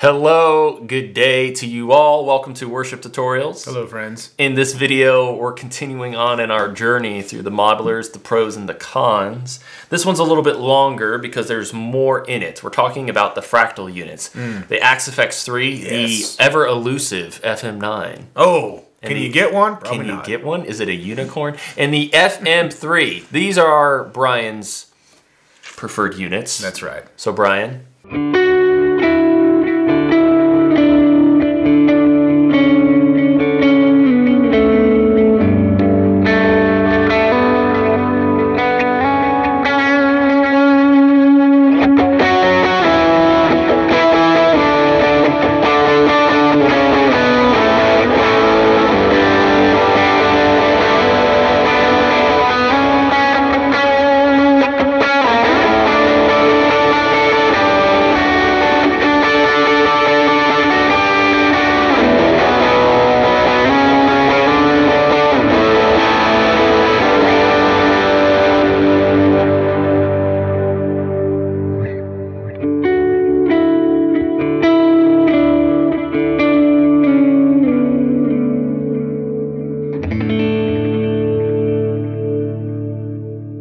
Hello, good day to you all. Welcome to Worship Tutorials. Hello, friends. In this video, we're continuing on in our journey through the modelers, the pros, and the cons. This one's a little bit longer because there's more in it. We're talking about the fractal units, the Axe FX III, yes. The ever-elusive FM9. Oh, and can you get one? Probably not. Can you get one? Is it a unicorn? And the FM3. These are Brian's preferred units. That's right. So, Brian...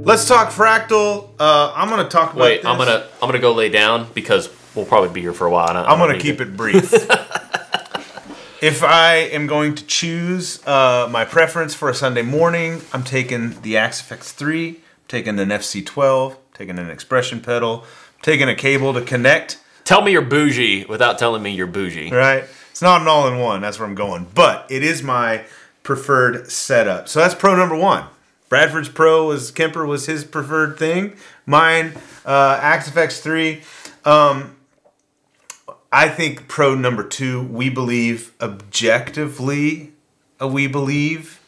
Let's talk fractal. I'm gonna talk about this. Wait, I'm gonna go lay down because we'll probably be here for a while. I'm gonna keep it brief. If I am going to choose my preference for a Sunday morning, I'm taking the Axe FX III, I'm taking an FC12, I'm taking an expression pedal, I'm taking a cable to connect. Tell me you're bougie without telling me you're bougie. Right? It's not an all-in-one. That's where I'm going, but it is my preferred setup. So that's pro number one. Bradford's Pro was Kemper was his preferred thing. Mine, Axe FX3. I think Pro number two. We believe objectively. We believe.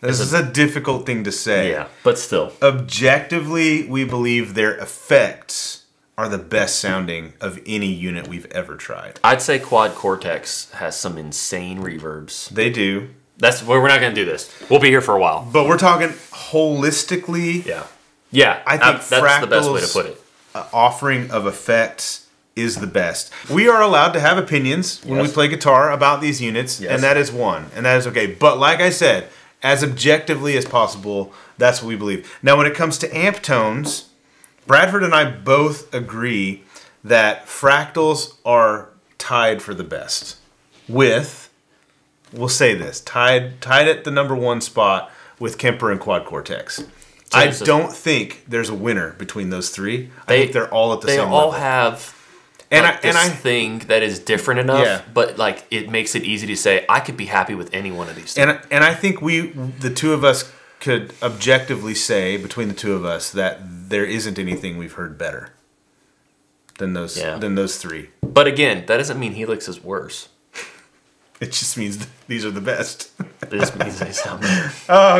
This is a difficult thing to say. Yeah, but still. Objectively, we believe their effects are the best sounding of any unit we've ever tried. I'd say Quad Cortex has some insane reverbs. They do. That's we're not going to do this. We'll be here for a while. But we're talking holistically. Yeah. Yeah. I think that's the best way to put it. Offering of effects is the best. We are allowed to have opinions when we play guitar about these units, and that is one. And that is okay. But like I said, as objectively as possible, that's what we believe. Now, when it comes to amp tones, Bradford and I both agree that fractals are tied for the best with... We'll say this, tied at the number one spot with Kemper and Quad Cortex. I don't think there's a winner between those three. I think they're all at the same level. They all have this thing that is different enough, but like it makes it easy to say I could be happy with any one of these things. And I think the two of us could objectively say between the two of us that there isn't anything we've heard better than those three. But again, that doesn't mean Helix is worse. It just means these are the best. This means they sound better.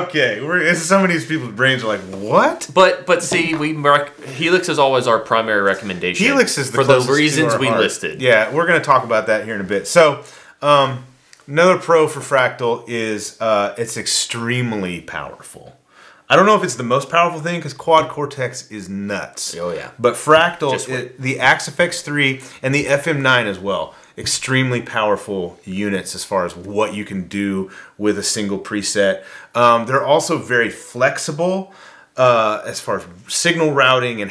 Okay, some of these people's brains are like, what? But see, Helix is always our primary recommendation. Helix is the closest to our heart. For the reasons we listed. Yeah, we're going to talk about that here in a bit. So, another pro for Fractal is it's extremely powerful. I don't know if it's the most powerful thing because Quad Cortex is nuts. Oh yeah. But Fractal, the Axe FX III and the FM9 as well. Extremely powerful units as far as what you can do with a single preset. They're also very flexible as far as signal routing and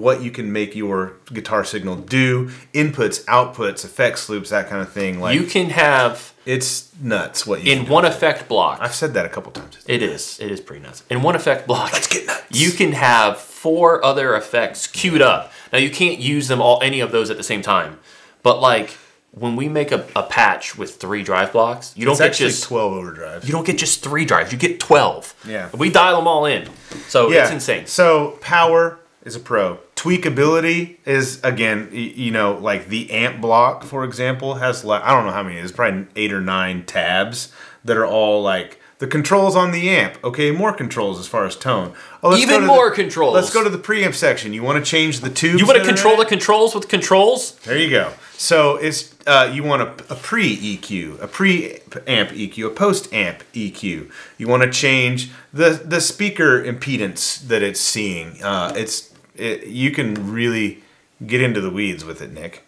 what you can make your guitar signal do. Inputs, outputs, effects, loops, that kind of thing. Like you can have... It's nuts what you can do. In one effect block... I've said that a couple times. It is. It is pretty nuts. In one effect block... Let's get nuts! You can have 4 other effects queued up. Now, you can't use them all, any of those at the same time. But, like... When we make a patch with 3 drive blocks, you don't get just 12 overdrives. You don't get just 3 drives. You get 12. Yeah. We dial them all in. So it's insane. So power is a pro. Tweakability is, again, you know, like the amp block, for example, has like, I don't know how many, there's probably 8 or 9 tabs that are all like, the controls on the amp. Okay, more controls as far as tone. Oh, even more controls. Let's go to the preamp section. You want to change the tubes? You want to control the controls with controls? There you go. So it's you want a pre-EQ, a pre-amp EQ, a post-amp EQ. You want to change the speaker impedance that it's seeing. You can really get into the weeds with it, Nick.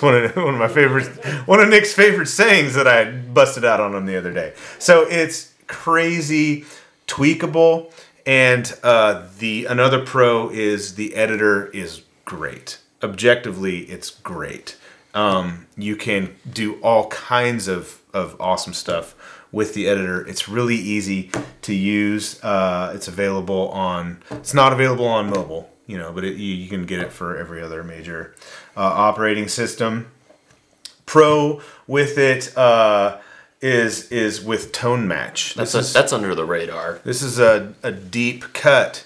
It's one of my favorites, one of Nick's favorite sayings that I busted out on him the other day. So it's crazy tweakable, and another pro is the editor is great. Objectively, it's great. You can do all kinds of awesome stuff with the editor. It's really easy to use. It's not available on mobile, you know, but you can get it for every other major operating system. Pro with it is with Tone Match. That's under the radar. This is a deep cut.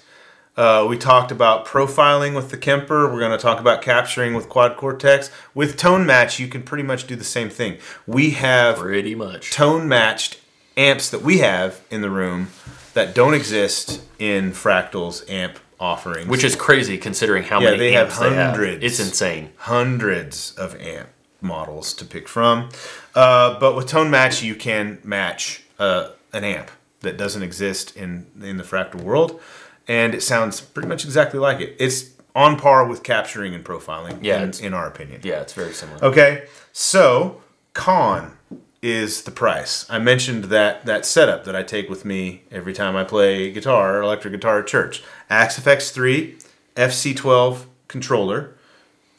We talked about profiling with the Kemper. We're going to talk about capturing with Quad Cortex. With Tone Match, you can pretty much do the same thing. We have pretty much tone matched amps that we have in the room that don't exist in Fractal's amp offerings, which is crazy considering how many they amps have. Hundreds. It's insane. Hundreds of amp models to pick from. But with Tone Match, you can match an amp that doesn't exist in the Fractal world. And it sounds pretty much exactly like it. It's on par with capturing and profiling, yeah, in our opinion. Yeah, it's very similar. Okay, so con is the price. I mentioned that setup that I take with me every time I play guitar or electric guitar at church. Axe FX III, FC12 controller,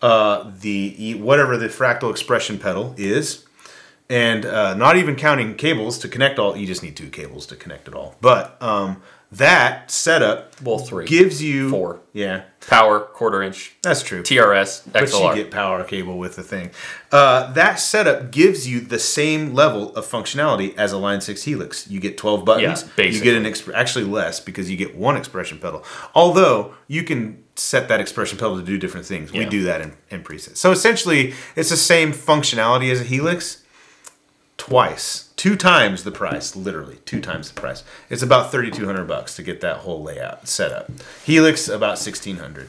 whatever the Fractal expression pedal is, and not even counting cables to connect all. You just need 2 cables to connect it all. But that setup, well, 3 gives you 4. Yeah, power 1/4 inch. That's true. TRS, XLR. But you get power cable with the thing. That setup gives you the same level of functionality as a Line 6 Helix. You get 12 buttons. Yeah, basically. You get actually less, because you get 1 expression pedal. Although you can set that expression pedal to do different things. Yeah. We do that in presets. So essentially, it's the same functionality as a Helix. Two times the price, literally 2 times the price. It's about $3,200 to get that whole layout set up. Helix about $1,600,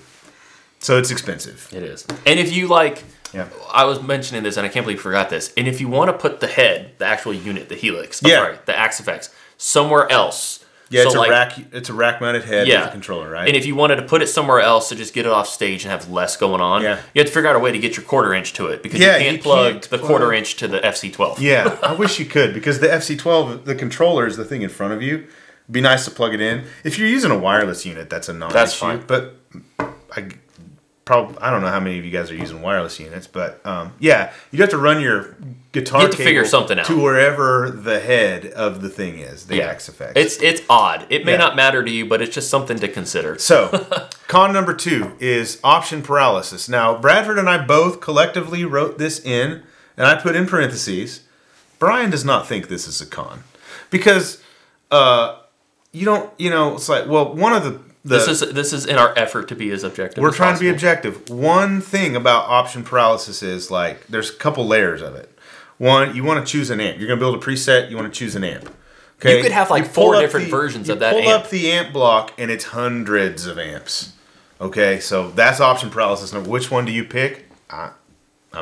so it's expensive. It is. And if you like, yeah, I was mentioning this, and I can't believe I forgot this. And if you want to put the head, the actual unit, the Helix, yeah, sorry, the Axe FX, somewhere else. Yeah, so it's a rack-mounted head, yeah, with a controller, right? And if you wanted to put it somewhere else to just get it off stage and have less going on, yeah, you have to figure out a way to get your 1/4 inch to it, because yeah, you can't plug the 1/4 inch to the FC12. Yeah, I wish you could, because the FC12, the controller is the thing in front of you. It'd be nice to plug it in. If you're using a wireless unit, that's a non-issue. That's fine. But I don't know how many of you guys are using wireless units, but yeah, you'd have to run your guitar cable figure something out to wherever the head of the thing is, the Axe FX. It's odd. It may not matter to you, but it's just something to consider. So, con number 2 is option paralysis. Now, Bradford and I both collectively wrote this in, and I put in parentheses, Brian does not think this is a con. Because you don't, you know, it's like, well, one of the... This is in our effort to be as objective. We're trying to be objective. One thing about option paralysis is, like, there's a couple layers of it. One, you want to choose an amp. You're going to build a preset. You want to choose an amp. Okay. You could have like 4 different versions of that amp. You pull up the amp block and it's hundreds of amps. Okay, so that's option paralysis. Now, which one do you pick? I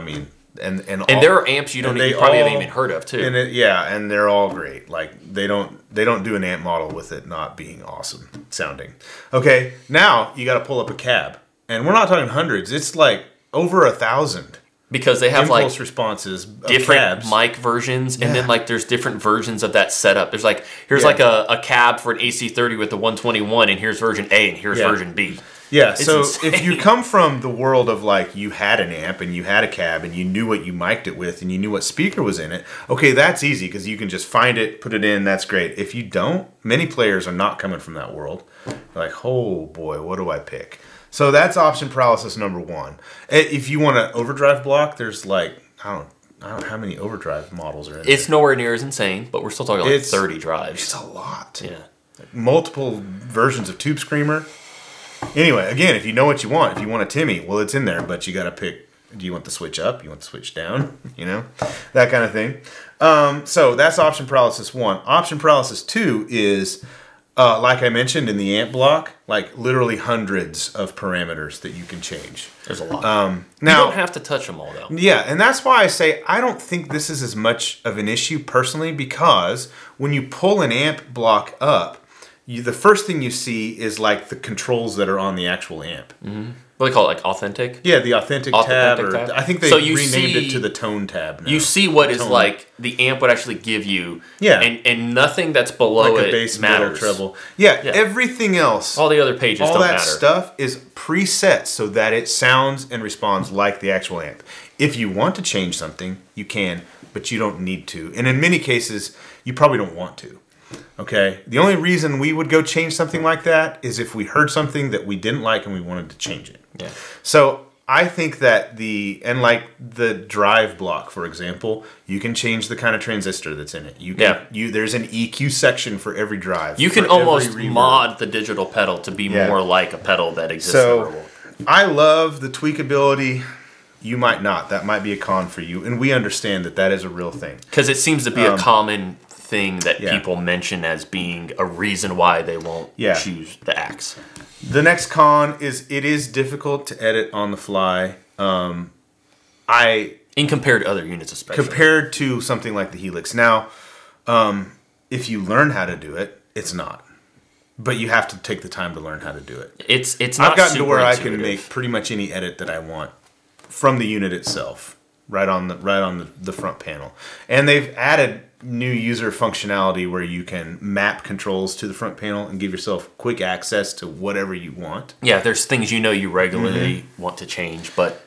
mean, and there are amps you probably haven't even heard of too. And and they're all great. Like they don't do an amp model with it not being awesome sounding. Okay, now you got to pull up a cab, and we're not talking hundreds. It's like over 1,000, because they have impulse responses, different mic versions, and then like there's different versions of that setup. There's like here's like a cab for an AC30 with the 121, and here's version A, and here's version B. Yeah, so if you come from the world of, like, you had an amp and you had a cab and you knew what you mic'd it with and you knew what speaker was in it, okay, that's easy because you can just find it, put it in, that's great. If you don't, many players are not coming from that world. They're like, oh boy, what do I pick? So that's option paralysis number 1. If you want an overdrive block, there's like, I don't know how many overdrive models are in there. It's nowhere near as insane, but we're still talking like 30 drives. It's a lot. Yeah. Multiple versions of Tube Screamer. Anyway, again, if you know what you want, if you want a Timmy, well, it's in there, but you got to pick, do you want the switch up? You want the switch down? You know, that kind of thing. So that's option paralysis 1. Option paralysis 2 is, like I mentioned in the amp block, like literally hundreds of parameters that you can change. There's a lot. Now, you don't have to touch them all, though. Yeah, and that's why I say I don't think this is as much of an issue personally, because when you pull an amp block up, the first thing you see is like the controls that are on the actual amp. Mm-hmm. What do they call it? Like authentic? Yeah, the authentic tab. I think they renamed it to the tone tab now. You see what is like the amp would actually give you. Yeah. And nothing that's below like it bass, matters. Middle, treble. Yeah, yeah, everything else. All the other pages don't matter. All that stuff is preset so that it sounds and responds like the actual amp. If you want to change something, you can, but you don't need to. And in many cases, you probably don't want to. Okay, the only reason we would go change something like that is if we heard something that we didn't like and we wanted to change it. Yeah. So I think that like the drive block, for example, you can change the kind of transistor that's in it. You can, yeah. There's an EQ section for every drive. You can almost mod the digital pedal to be more like a pedal that exists in the real world. I love the tweakability. You might not. That might be a con for you. And we understand that that is a real thing. Because it seems to be a common thing that people mention as being a reason why they won't choose the Axe. The next con is it is difficult to edit on the fly. Compared to other units, especially. Compared to something like the Helix. Now, if you learn how to do it, it's not. But you have to take the time to learn how to do it. It's not. I've gotten to where I can make pretty much any edit that I want from the unit itself, right on the front panel, and they've added new user functionality where you can map controls to the front panel and give yourself quick access to whatever you want. Yeah, there's things you regularly want to change, but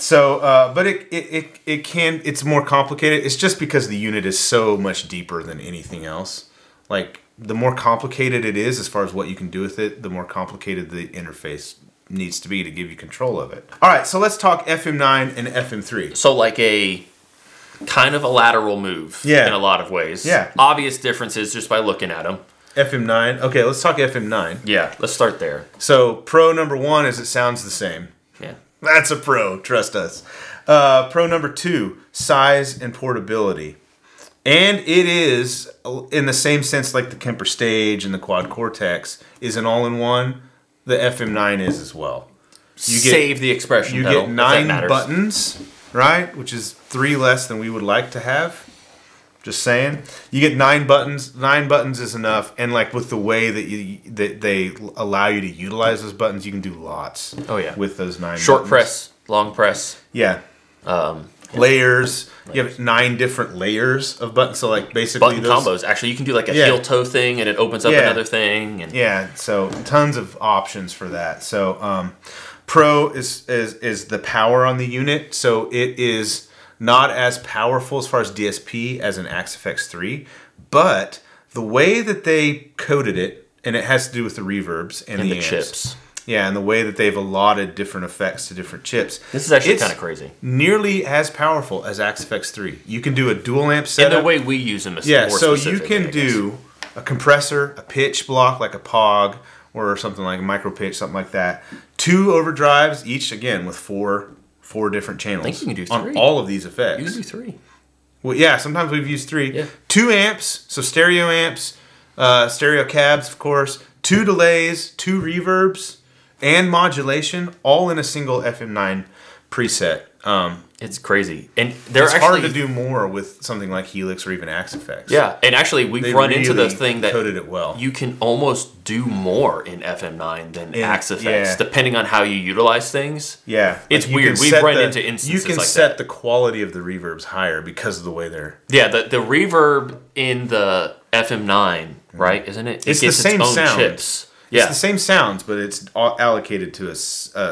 so, but it can, it's more complicated. It's just because the unit is so much deeper than anything else. Like the more complicated it is as far as what you can do with it, the more complicated the interface needs to be to give you control of it. All right, so let's talk FM9 and FM3. So like a kind of a lateral move in a lot of ways. Yeah. Obvious differences just by looking at them. FM9. Okay, let's talk FM9. Yeah, let's start there. So pro number one is it sounds the same. Yeah. That's a pro, trust us. Pro number two, size and portability. And it is, in the same sense like the Kemper stage and the Quad Cortex, is an all-in-one. The FM9 is as well. You get, save the expression. You get 9 buttons, right? Which is 3 less than we would like to have. Just saying. You get 9 buttons. 9 buttons is enough. And like with the way that they allow you to utilize those buttons, you can do lots. Oh yeah. With those 9. Short press, long press. Yeah. Layers. You have 9 different layers of buttons. So like basically button combos. Actually, you can do like a heel toe thing, and it opens up another thing. And yeah. So tons of options for that. So pro is the power on the unit. So it is not as powerful as far as DSP as an Axe FX III, but the way that they coded it, and it has to do with the reverbs and the amps, chips. Yeah, and the way that they've allotted different effects to different chips. This is actually kind of crazy. Nearly as powerful as Axe FX III. You can do a dual amp setup. And the way we use them is more specific. Yeah, so you can do a compressor, a pitch block like a POG, or something like a micro pitch, something like that. 2 overdrives, each again with four different channels. I think you can do 3. On all of these effects. You can do 3. Well, yeah, sometimes we've used 3. Yeah. 2 amps, so stereo amps, stereo cabs, of course. 2 delays, 2 reverbs. And modulation, all in a single FM9 preset. It's crazy, and it's hard to do more with something like Helix or even Axe FX. Yeah, and actually we've run into the thing that coded it well. You can almost do more in FM9 than Axe FX, depending on how you utilize things. Yeah, it's weird. We've run into instances like that. You can set the quality of the reverbs higher because of the way they're. Yeah, the reverb in the FM9, right? Isn't it? It gets its own chips. Yeah. It's the same sounds, but it's allocated to a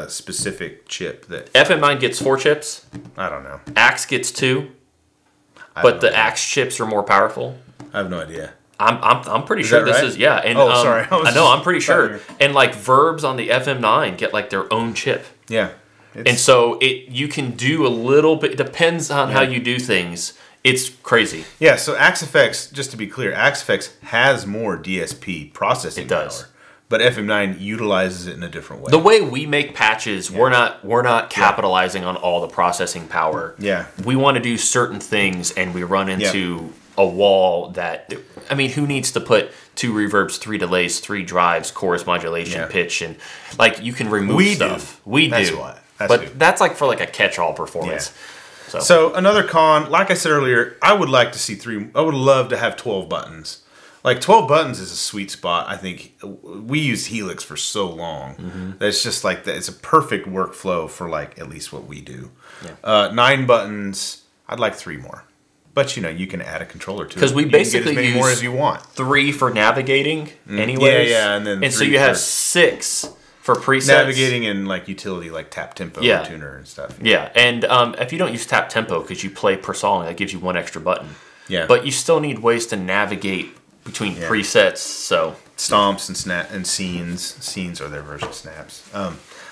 specific chip. That FM9 gets 4 chips. I don't know. Axe gets 2, but the Axe chips are more powerful. I have no idea. I'm pretty sure this is And oh, sorry, I know I'm pretty sure. And like verbs on the FM9 get like their own chip. Yeah, and so you can do a little bit. Depends on how you do things. It's crazy. Yeah. So Axe FX, just to be clear, Axe FX has more DSP processing. It does. Power. But FM9 utilizes it in a different way. The way we make patches, we're not capitalizing on all the processing power. Yeah. We want to do certain things, and we run into a wall that, I mean, who needs to put 2 reverbs, 3 delays, 3 drives, chorus modulation, pitch, and like you can remove stuff. That's like for like a catch-all performance. Yeah. So another con, like I said earlier, I would love to have 12 buttons. Like 12 buttons is a sweet spot. I think we used Helix for so long that it's just like that. It's a perfect workflow for like at least what we do. Yeah. 9 buttons. I'd like 3 more, but you know you can add a controller to it because we basically you can get as many use more as you want. 3 for navigating, anyways. Yeah, yeah, and then so you have 6. For presets. Navigating and like utility, like tap tempo, and tuner, and stuff. Yeah, and if you don't use tap tempo because you play per song, that gives you 1 extra button. Yeah, but you still need ways to navigate between presets. So stomps and snap and scenes. Scenes are their version of snaps.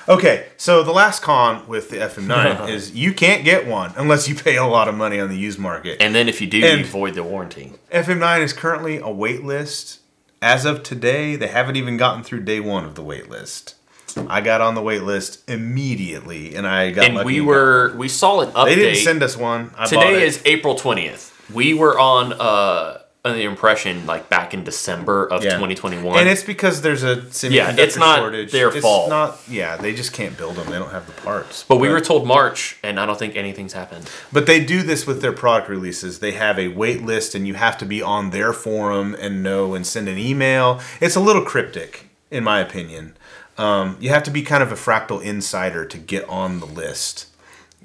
Okay, so the last con with the FM9 is you can't get one unless you pay a lot of money on the used market. And then if you do, you void the warranty. FM9 is currently a wait list. As of today, they haven't even gotten through day 1 of the wait list. I got on the wait list immediately, and I got. And we saw an update. They didn't send us one. Today is April 20th. We were on the impression like back in December of 2021, and it's because there's a semiconductor it's not shortage. Their fault. Not they just can't build them. They don't have the parts. But we were told March, and I don't think anything's happened. But they do this with their product releases. They have a wait list, and you have to be on their forum and know and send an email. It's a little cryptic, in my opinion. You have to be kind of a Fractal insider to get on the list,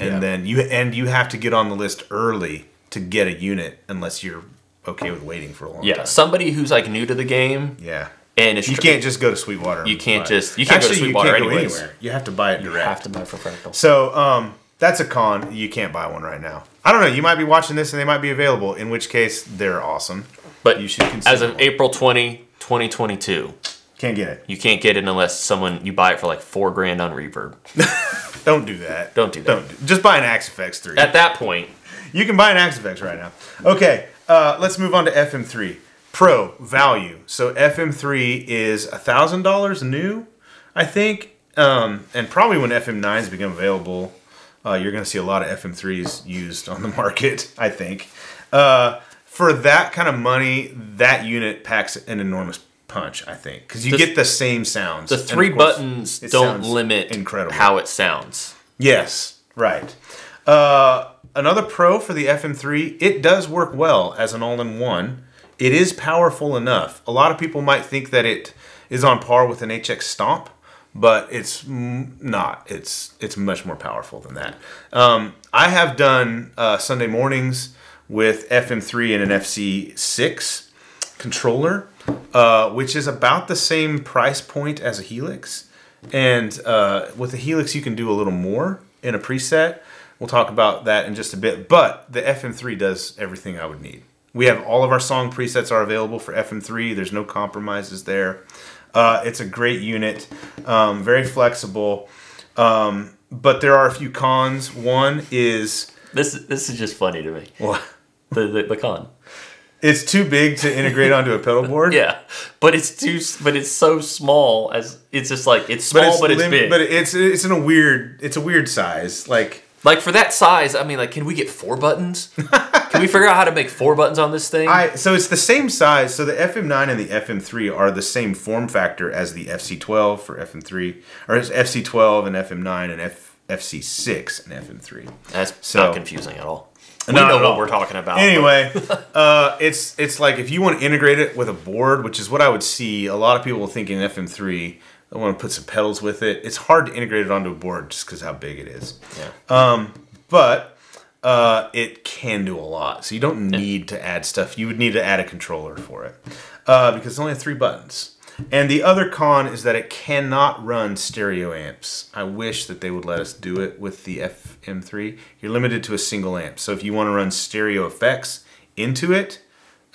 and then you have to get on the list early to get a unit, unless you're okay with waiting for a long time. Yeah, somebody who's like new to the game. Yeah, and it's can't just go to Sweetwater. You can't just you can't go anywhere. You have to buy it direct. You have to buy it for Fractal. So that's a con. You can't buy one right now. I don't know. You might be watching this and they might be available. In which case, they're awesome. But you should consider as of one. April 20, 2022. Can't get it. You can't get it unless you buy it for like $4 grand on Reverb. Don't do that. Don't do that. Just buy an Axe FX III. At that point, you can buy an Axe FX right now. Okay, let's move on to FM3 Pro value. So FM3 is $1,000 new, I think, and probably when FM9s become available, you're going to see a lot of FM3s used on the market. I think for that kind of money, that unit packs an enormous punch, I think, because you get the same sounds. The 3 buttons don't limit how it sounds. Yes, right. Another pro for the FM3, it does work well as an all-in-one. It is powerful enough. A lot of people might think that it is on par with an HX Stomp, but it's not. It's much more powerful than that. I have done Sunday mornings with FM3 and an FC6 controller, which is about the same price point as a Helix. And with a Helix, you can do a little more in a preset. We'll talk about that in just a bit. But the FM3 does everything I would need. We have all of our song presets are available for FM3. There's no compromises there. It's a great unit, very flexible. But there are a few cons. One is... This is just funny to me. What? The con. It's too big to integrate onto a pedal board. Yeah, but it's so small as it's just like it's small, but it's big. But it's in a weird size. Like for that size, I mean, like can we get 4 buttons? Can we figure out how to make 4 buttons on this thing? So it's the same size. So the FM9 and the FM3 are the same form factor as the FC12 for FM3, or it's FC12 and FM9 and FC6 and FM3. That's not confusing at all. We know what we're talking about. Anyway, it's like if you want to integrate it with a board, which is what I would see a lot of people thinking FM3, they want to put some pedals with it. It's hard to integrate it onto a board just because how big it is. Yeah. But it can do a lot. So you don't need to add stuff. You would need to add a controller for it because it's only 3 buttons. And the other con is that it cannot run stereo amps. I wish that they would let us do it with the FM3. You're limited to a single amp. So if you want to run stereo effects into it,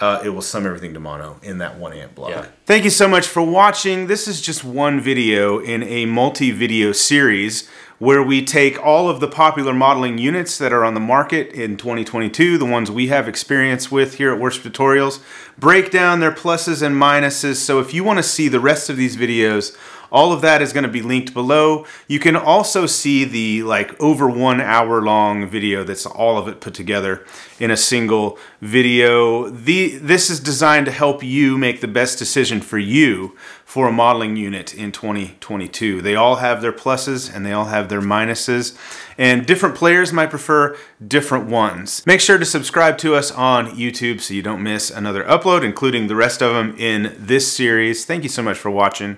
it will sum everything to mono in that 1 amp block. Yeah. Thank you so much for watching. This is just one video in a multi-video series where we take all of the popular modeling units that are on the market in 2022, the ones we have experience with here at Worship Tutorials, break down their pluses and minuses. So if you want to see the rest of these videos All of that is going to be linked below. You can also see the like over 1 hour long video that's all of it put together in a single video. This is designed to help you make the best decision for you for a modeling unit in 2022. They all have their pluses and they all have their minuses, and different players might prefer different ones. Make sure to subscribe to us on YouTube so you don't miss another upload, including the rest of them in this series. Thank you so much for watching.